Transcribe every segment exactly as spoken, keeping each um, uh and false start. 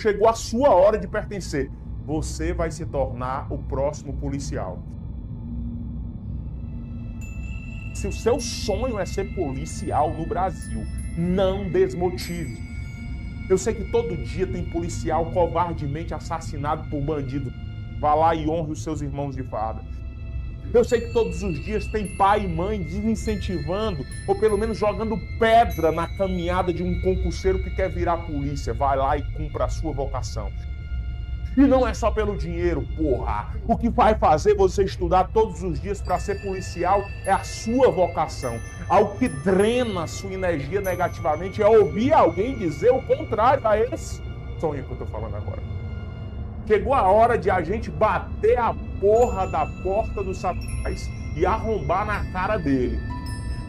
chegou a sua hora de pertencer. Você vai se tornar o próximo policial. Se o seu sonho é ser policial no Brasil, não desmotive. Eu sei que todo dia tem policial covardemente assassinado por bandido. Vá lá e honre os seus irmãos de farda. Eu sei que todos os dias tem pai e mãe desincentivando, ou pelo menos jogando pedra na caminhada de um concurseiro que quer virar polícia. Vai lá e cumpra a sua vocação. E não é só pelo dinheiro, porra. O que vai fazer você estudar todos os dias para ser policial é a sua vocação. Algo que drena a sua energia negativamente é ouvir alguém dizer o contrário a esse sonho que eu tô falando agora. Chegou a hora de a gente bater a porra da porta do Satanás e arrombar na cara dele.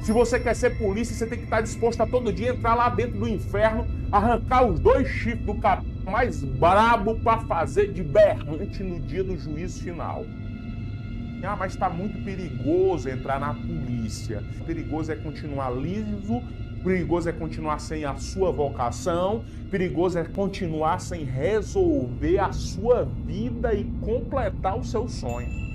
Se você quer ser polícia, você tem que estar disposto a todo dia entrar lá dentro do inferno, arrancar os dois chifres do capeta mais brabo para fazer de berrante no dia do juízo final. Ah, mas está muito perigoso entrar na polícia. Perigoso é continuar liso, perigoso é continuar sem a sua vocação, perigoso é continuar sem resolver a sua vida e completar o seu sonho.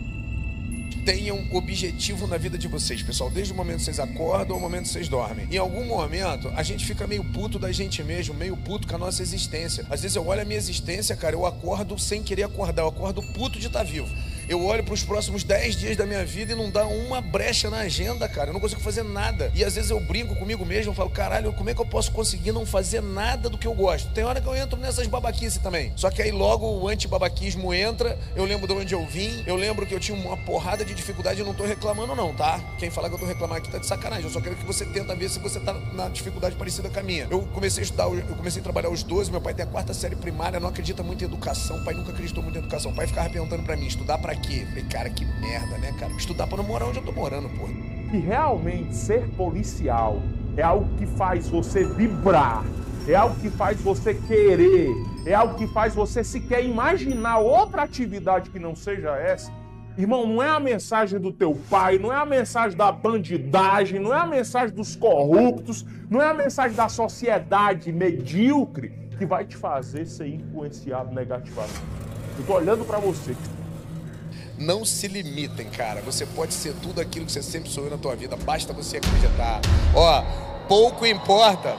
Tenham um objetivo na vida de vocês, pessoal. Desde o momento que vocês acordam ao momento que vocês dormem. Em algum momento, a gente fica meio puto da gente mesmo, meio puto com a nossa existência. Às vezes eu olho a minha existência, cara, eu acordo sem querer acordar. Eu acordo puto de estar vivo. Eu olho para os próximos dez dias da minha vida e não dá uma brecha na agenda, cara. Eu não consigo fazer nada. E às vezes eu brinco comigo mesmo, eu falo, caralho, como é que eu posso conseguir não fazer nada do que eu gosto? Tem hora que eu entro nessas babaquices também. Só que aí logo o antibabaquismo entra, eu lembro de onde eu vim, eu lembro que eu tinha uma porrada de dificuldade, eu não tô reclamando não, tá? Quem falar que eu tô reclamando aqui tá de sacanagem. Eu só quero que você tenta ver se você tá na dificuldade parecida com a minha. Eu comecei a estudar, eu comecei a trabalhar aos doze, meu pai tem a quarta série primária, não acredita muito em educação, pai nunca acreditou muito em educação. Pai ficava perguntando pra mim, estudar pra aqui. Falei, cara, que merda, né, cara? Estudar pra não morar onde eu tô morando, porra. E realmente ser policial é algo que faz você vibrar, é algo que faz você querer, é algo que faz você sequer imaginar outra atividade que não seja essa. Irmão, não é a mensagem do teu pai, não é a mensagem da bandidagem, não é a mensagem dos corruptos, não é a mensagem da sociedade medíocre que vai te fazer ser influenciado negativamente. Eu tô olhando pra você. Não se limitem, cara. Você pode ser tudo aquilo que você sempre sonhou na tua vida. Basta você acreditar. Ó, pouco importa.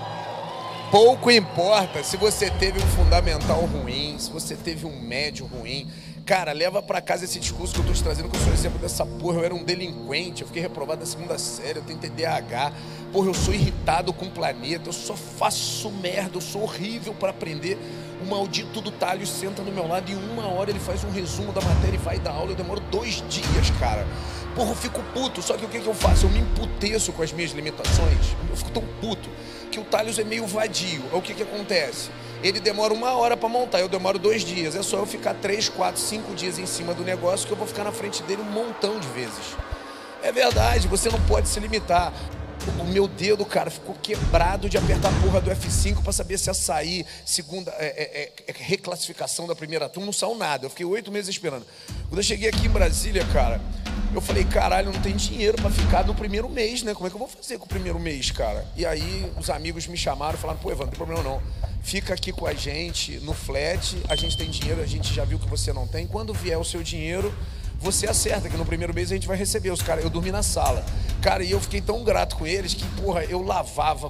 Pouco importa se você teve um fundamental ruim, se você teve um médio ruim. Cara, leva pra casa esse discurso que eu tô te trazendo, que eu sou exemplo dessa porra. Eu era um delinquente, eu fiquei reprovado na segunda série, eu tenho T D A H. Porra, eu sou irritado com o planeta, eu só faço merda, eu sou horrível pra aprender. O maldito do Talho senta do meu lado e uma hora ele faz um resumo da matéria e vai dar aula. Eu demoro dois dias, cara. Porra, eu fico puto. Só que o que que eu faço? Eu me emputeço com as minhas limitações. Eu fico tão puto que o Talho é meio vadio. O que que acontece? Ele demora uma hora pra montar, eu demoro dois dias. É só eu ficar três, quatro, cinco dias em cima do negócio que eu vou ficar na frente dele um montão de vezes. É verdade, você não pode se limitar. O meu dedo, cara, ficou quebrado de apertar a porra do F cinco pra saber se ia sair segunda, é, é, é, reclassificação da primeira turma, não saiu nada. Eu fiquei oito meses esperando. Quando eu cheguei aqui em Brasília, cara, eu falei, caralho, não tem dinheiro pra ficar no primeiro mês, né? Como é que eu vou fazer com o primeiro mês, cara? E aí os amigos me chamaram e falaram, pô, Evandro, não tem problema não. Fica aqui com a gente no flat, a gente tem dinheiro, a gente já viu que você não tem. Quando vier o seu dinheiro, você acerta que no primeiro mês a gente vai receber os caras. Eu dormi na sala. Cara, e eu fiquei tão grato com eles que, porra, eu lavava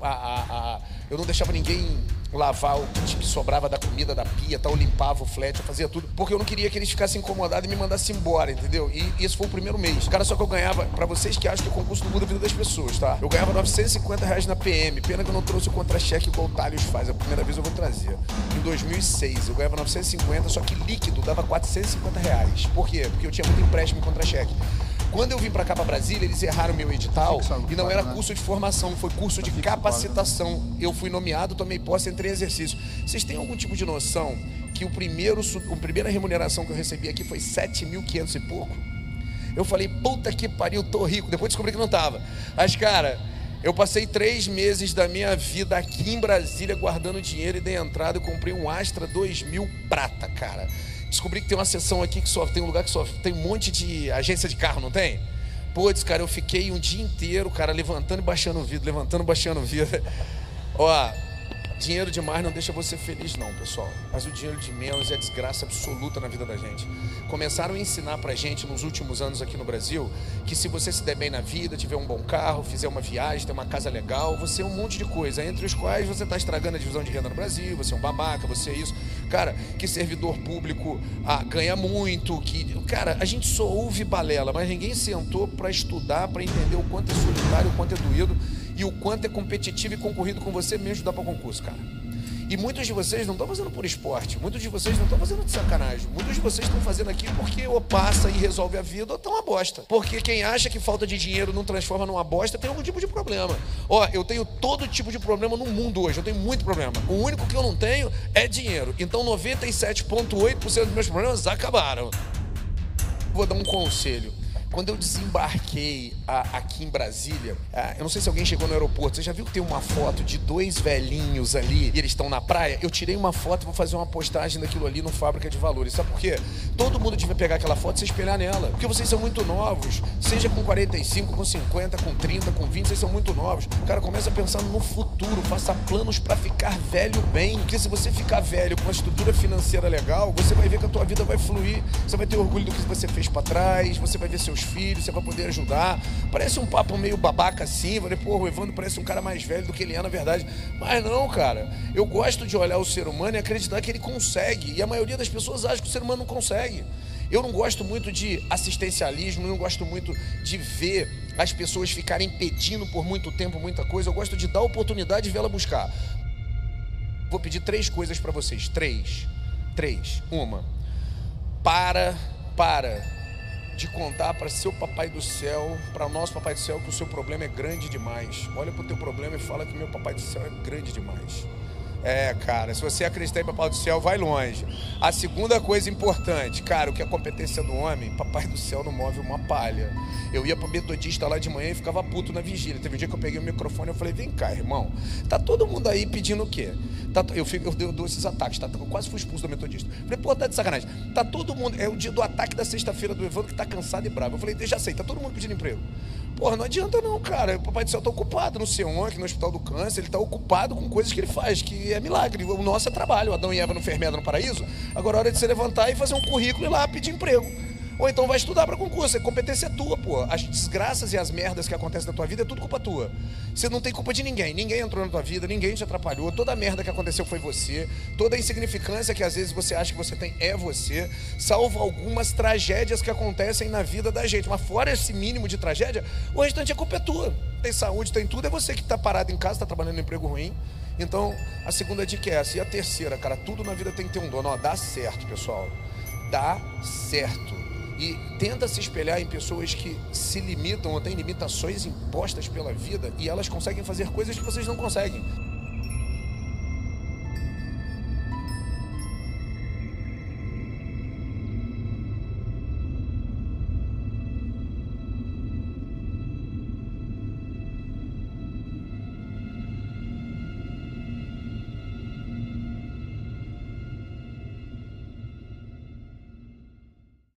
a... a, a eu não deixava ninguém lavar o que sobrava da comida, da pia, tal. Eu limpava o flat, eu fazia tudo. Porque eu não queria que eles ficassem incomodados e me mandassem embora, entendeu? E, e esse foi o primeiro mês. Cara, só que eu ganhava... Pra vocês que acham que o concurso não muda a vida das pessoas, tá? Eu ganhava novecentos e cinquenta reais na P M. Pena que eu não trouxe o contra-cheque igual o Talhos faz. A primeira vez eu vou trazer. Em dois mil e seis, eu ganhava novecentos e cinquenta, só que líquido dava quatrocentos e cinquenta reais. Por quê? Porque eu tinha muito empréstimo e contra-cheque. Quando eu vim pra cá, pra Brasília, eles erraram meu edital e não era curso de formação, foi curso de capacitação. Eu fui nomeado, tomei posse, entrei em exercício. Vocês têm algum tipo de noção que o primeiro, a primeira remuneração que eu recebi aqui foi sete mil e quinhentos e pouco? Eu falei, puta que pariu, tô rico. Depois descobri que não tava. Mas, cara, eu passei três meses da minha vida aqui em Brasília guardando dinheiro e dei entrada e comprei um Astra dois mil prata, cara. Descobri que tem uma seção aqui que só tem um lugar que só tem um monte de agência de carro, não tem? Putz, cara, eu fiquei um dia inteiro, cara, levantando e baixando o vidro, levantando e baixando o vidro. Ó, Dinheiro demais não deixa você feliz não, pessoal. Mas o dinheiro de menos é desgraça absoluta na vida da gente. Começaram a ensinar pra gente nos últimos anos aqui no Brasil que se você se der bem na vida, tiver um bom carro, fizer uma viagem, ter uma casa legal, você é um monte de coisa, entre os quais você tá estragando a divisão de renda no Brasil, você é um babaca, você é isso. Cara, que servidor público ah, ganha muito, que... Cara, a gente só ouve balela, mas ninguém sentou pra estudar, pra entender o quanto é solitário, o quanto é doído e o quanto é competitivo e concorrido com você mesmo dá para concurso, cara. E muitos de vocês não estão fazendo por esporte, muitos de vocês não estão fazendo de sacanagem, muitos de vocês estão fazendo aqui porque ou passa e resolve a vida ou tá uma bosta. Porque quem acha que falta de dinheiro não transforma numa bosta tem algum tipo de problema. Ó, eu tenho todo tipo de problema no mundo hoje, eu tenho muito problema. O único que eu não tenho é dinheiro. Então noventa e sete vírgula oito por cento dos meus problemas acabaram. Vou dar um conselho. Quando eu desembarquei a, aqui em Brasília, a, eu não sei se alguém chegou no aeroporto, você já viu que tem uma foto de dois velhinhos ali e eles estão na praia? Eu tirei uma foto e vou fazer uma postagem daquilo ali no Fábrica de Valores. Sabe por quê? Todo mundo devia pegar aquela foto e se espelhar nela. Porque vocês são muito novos, seja com quarenta e cinco, com cinquenta, com trinta, com vinte, vocês são muito novos. Cara, começa pensando no futuro, faça planos pra ficar velho bem. Porque se você ficar velho com uma estrutura financeira legal, você vai ver que a tua vida vai fluir, você vai ter orgulho do que você fez pra trás, você vai ver seus filhos, você vai poder ajudar. Parece um papo meio babaca assim, falei, pô, o Evandro parece um cara mais velho do que ele é na verdade, mas não, cara, eu gosto de olhar o ser humano e acreditar que ele consegue, e a maioria das pessoas acha que o ser humano não consegue. Eu não gosto muito de assistencialismo, não gosto muito de ver as pessoas ficarem pedindo por muito tempo muita coisa, eu gosto de dar oportunidade e vê-la buscar. Vou pedir três coisas pra vocês, três, três, uma, para, para... de contar para seu papai do céu, para o nosso papai do céu, que o seu problema é grande demais. Olha para o teu problema e fala que meu papai do céu é grande demais. É, cara, se você acreditar em papai do céu, vai longe. A segunda coisa importante, cara, o que é a competência do homem? Papai do céu não move uma palha. Eu ia pro metodista lá de manhã e ficava puto na vigília. Teve um dia que eu peguei o microfone e falei, vem cá, irmão, tá todo mundo aí pedindo o quê? Tá, eu, fico, eu, eu dou esses ataques, tá, eu quase fui expulso do metodista. Falei, pô, tá de sacanagem. Tá todo mundo, é o dia do ataque da sexta-feira do Evandro que tá cansado e bravo. Eu falei, já sei, tá todo mundo pedindo emprego. Porra, não adianta não, cara, o papai do céu tá ocupado no C E O N, aqui no Hospital do Câncer, ele tá ocupado com coisas que ele faz, que é milagre, o nosso é trabalho, Adão e Eva não fermentaram no paraíso, agora é hora de se levantar e fazer um currículo e ir lá pedir emprego. Ou então vai estudar para concurso, a competência é tua, pô. As desgraças e as merdas que acontecem na tua vida é tudo culpa tua. Você não tem culpa de ninguém, ninguém entrou na tua vida, ninguém te atrapalhou, toda a merda que aconteceu foi você, toda a insignificância que às vezes você acha que você tem é você, salvo algumas tragédias que acontecem na vida da gente. Mas fora esse mínimo de tragédia, o restante é culpa tua. Tem saúde, tem tudo, é você que tá parado em casa, tá trabalhando em emprego ruim. Então, a segunda dica é essa. E a terceira, cara, tudo na vida tem que ter um dono. Ó, dá certo, pessoal. Dá certo. E tenta se espelhar em pessoas que se limitam ou têm limitações impostas pela vida e elas conseguem fazer coisas que vocês não conseguem.